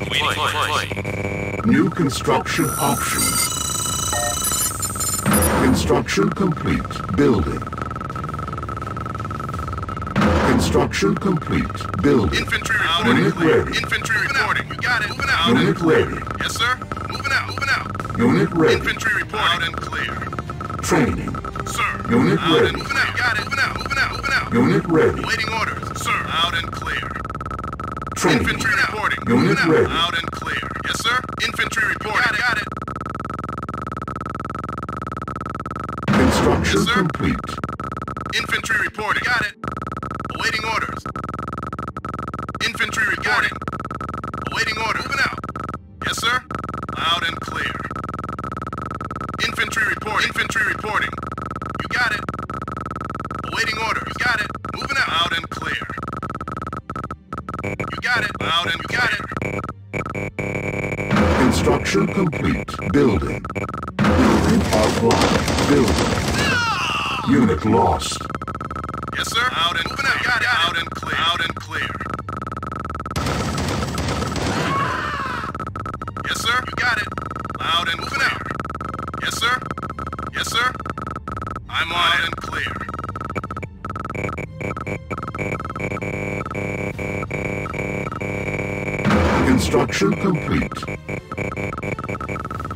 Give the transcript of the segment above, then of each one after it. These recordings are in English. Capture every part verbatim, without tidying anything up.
Waiting for new construction options. Construction complete. Building. Construction complete. Building. Infantry reporting. Unit ready. Infantry reporting. We got it. Moving out. Unit ready. Yes, sir. Moving out. Moving out. Unit ready. Infantry reporting. Out and clear. Training. Sir. Unit out ready. Moving out. Got it. Moving out. Moving out. Moving out. Unit ready. Waiting orders. Sir. Out and clear. Training. Infantry reporting. Unit out. Ready. Out and clear. Yes, sir. Infantry reporting. Got it. Got it. Construction yes, complete. Infantry reporting. Got it. Awaiting orders. Infantry reporting. Awaiting orders. Moving out. Yes, sir. Loud and clear. Infantry reporting. Infantry reporting. You got it. Awaiting orders. You got it. Moving out. Loud and clear. You got it. Loud and you got it. Construction complete. Building. Building outlined. Building. No! Unit lost. Yes, sir. Out and moving out. Got it. Out and clear. Out and clear. Yes, sir. You got it. Loud and moving out. Yes, sir. Yes, sir. I'm loud and clear. Construction complete.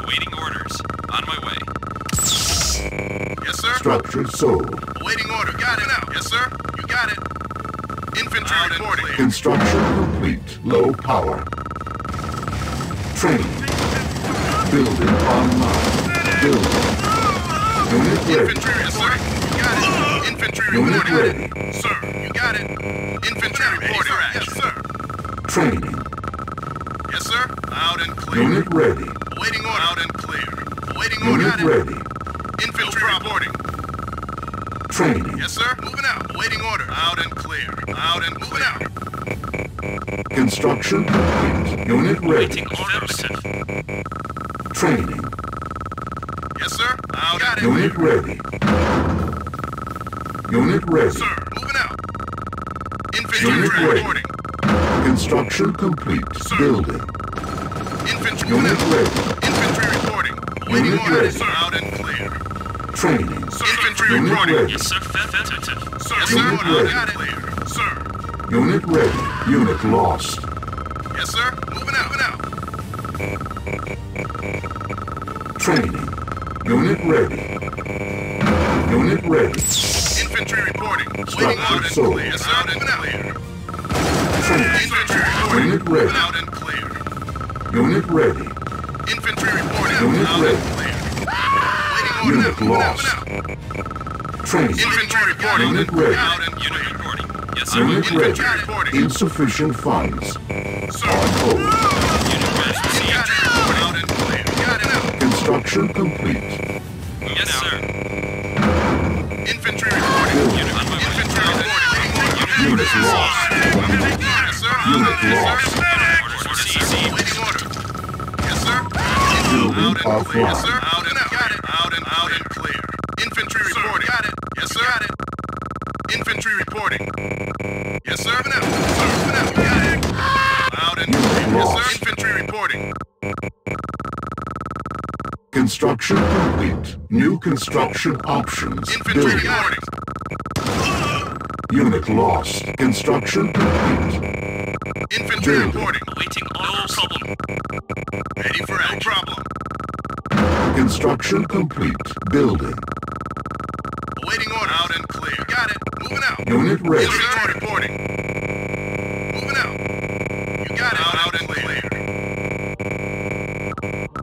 Awaiting orders. On my way. Yes, sir. Structure sold. Awaiting order. Got it. Now. Yes, sir. You got it. Infantry out reporting. Construction complete. Low power. Training. Building online. Building. Unit ready. Infantry reporting. You got it. Infantry reporting. Unit ready. Sir, you got it. Infantry reporting. Yes, sir. Training. Yes, sir. Loud and clear. Unit ready. Awaiting order. Loud and clear. Awaiting order. Unit ready. Infantry reporting. Training. Yes, sir. Moving out. Waiting order. Loud and clear. Loud and moving out. Construction complete. Unit ready. Waiting orders. Training. Yes, sir. Loud and clear. Unit ready. Unit ready. Sir. Moving out. Infantry reporting. Construction complete. Sir. Building. Infantry. Unit ready. Infantry reporting. Waiting order. Sir. Loud and clear. Training. Infantry reporting. Yes, sir. Sir, yes, sir. Unit ready. Got it. Clear. Sir. Unit ready. Unit lost. Yes, sir. Moving out. Moving out. Training. Unit ready. Unit ready. Infantry reporting. Waiting out and sold. Clear. Yes, out and clear. Training. Infantry reporting. Unit ready. Out and clear. Unit ready. Infantry reporting. Unit out ready. And clear. Ah! Waiting order. Unit out. Lost. Training. Infantry reporting. Unit ready. Out and unit reporting. Yes, sir. Unit ready. Insufficient funds. Sir. On hold. Unit ready. Got it. Out and clear. Got it out. Construction complete. Yes, sir. Infantry reporting. Unit on my way. Infantry reporting. Unit lost. Unit lost. Waiting order. Yes, sir. Building offline. Yes, sir. Out and out. Got it. Out and out and clear. Infantry reporting. Got it. Yes, sir. Got it. Infantry reporting. Yes, sir. Moving out. Sir, moving out. Got it. Loud and clear. Yes, sir. Infantry reporting. Construction complete. New construction options. Infantry reporting. Unit lost. Construction complete. Infantry reporting. Awaiting all problem. Ready for action. Problem. Construction complete. Building. Waiting order. Out and clear. Got it. Moving out. Unit ready. Infantry reporting. Moving out. You got it. Out, out and clear.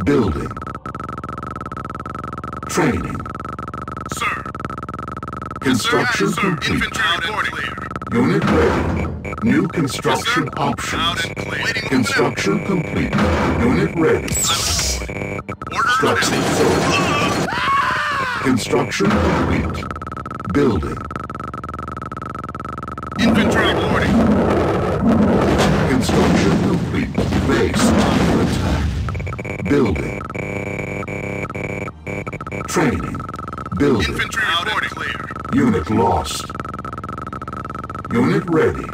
Building. Training. Sir. Construction yes, sir. Complete. Infantry out reporting. And clear. Unit ready. New construction yes, options. Out and clear. Waiting construction out. Complete. Unit ready. Structure sold. Construction complete. Building. Infantry reporting. Construction complete. Base under attack. Building. Training. Building. Infantry reporting. Clear. Unit lost. Unit ready.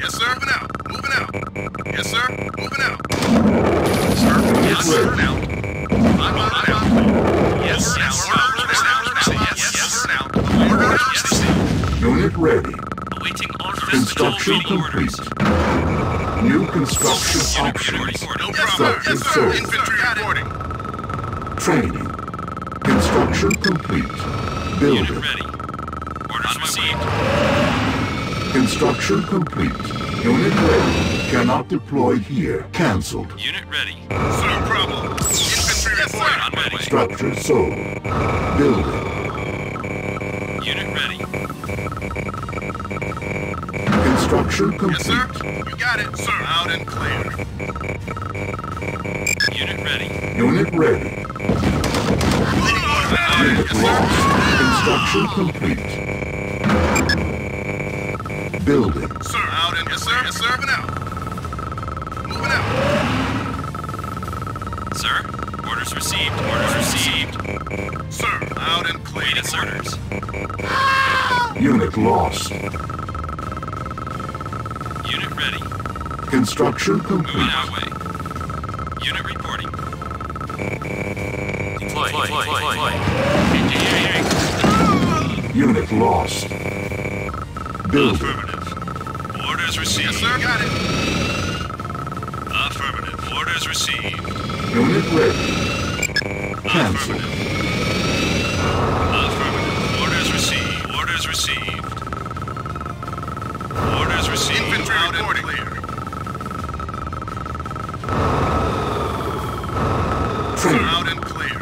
Yes, sir. Moving out. Moving out. Yes, sir. Moving out. Yes, sir. Now. I'm out now. Yes, sir. Yes, sir. Order out. Unit ready. Awaiting order. Construction complete. New construction options. Start and sold. Training. Construction complete. Building. Unit ready. Orders received. Construction complete. Unit ready. Cannot deploy here. Cancelled. Unit ready. No problem. Infantry report on way. Structure sold. Building. Unit ready. Construction complete. Yes, sir. You got it, sir. Out and clear. Unit ready. Unit ready. Unit lost. Construction complete. Building. Sir, out and yes, sir. Yes, sir. Now. Sir, orders received. Orders received. Sir, out and clear. Yes, orders. Unit lost. Unit ready. Construction complete. Moving out way. Unit reporting. Deploy, deploy, deploy, deploy. Engineering. Unit lost. Build. Affirmative. Orders received. Yes, sir. Got it. Affirmative. Orders received. Unit ready. Cancel. Affirmative. Affirmative. Orders received. Orders received. Orders received. Infantry out and clear. Training. Out and clear.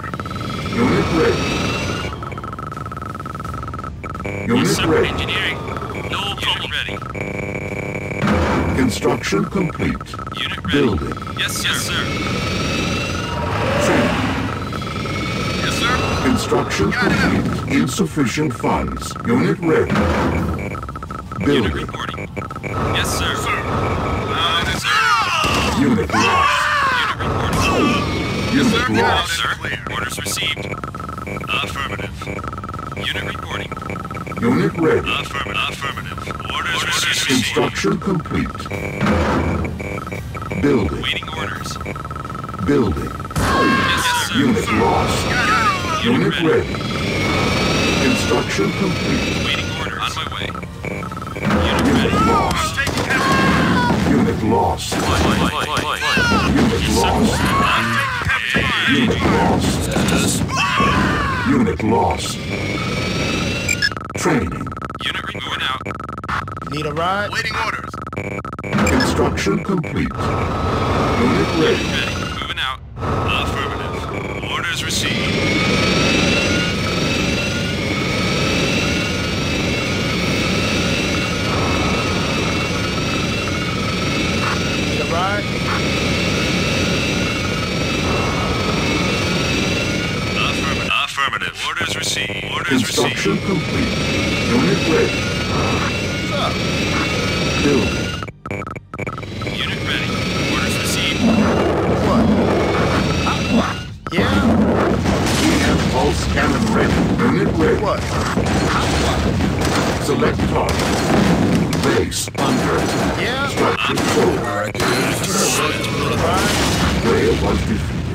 Unit ready. Unit yes, sir. Ready. Engineering. No problem. Ready. Construction complete. Unit ready. Building. Yes, yes, sir. Construction complete. Insufficient funds. Unit ready. Building. Unit reporting. Yes, sir. Sir. Uh, yes, sir. Unit lost. Unit reporting. Oh. Unit yes, sir. Lost. Sir. Orders received. Affirmative. Unit reporting. Unit ready. Affirmative. Affirmative. Orders, orders received. Construction complete. Building. Waiting orders. Building. Yes, sir. Unit sir. Lost. Got it. Unit ready. ready. Construction complete. Waiting order. On my way. Unit, Unit ready. Lost. I'm Unit lost. Play, play, play, play, play. Unit yes, lost. I'm Unit lost. Yes. Unit lost. Training. Unit going out. Need a ride? Waiting orders. Construction complete. Unit ready. Unit ready. Moving out. Affirmative. Orders received. Affirmative. Orders received. Orders Construction received. Construction complete. Unit ready. Building. Unit ready. Orders received. What? Uh, yeah? We have pulse cannon ready. Unit ready. What? Uh, Select target. Base under. Yeah? Structure sold. Rail was defeated.